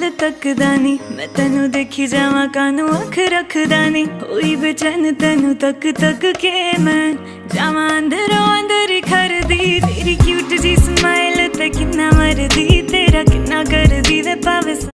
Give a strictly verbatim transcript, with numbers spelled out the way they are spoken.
तकदा नी मैं तेनू देखी जावा कानू अख रखदा नी होई बेचैन तेनू तक तक के मैं जावा अंदरों अंदर खर दी तेरी क्यूट जी स्माइल ते किन्ना मर दी तेरा किन्ना कर दी वे पावे।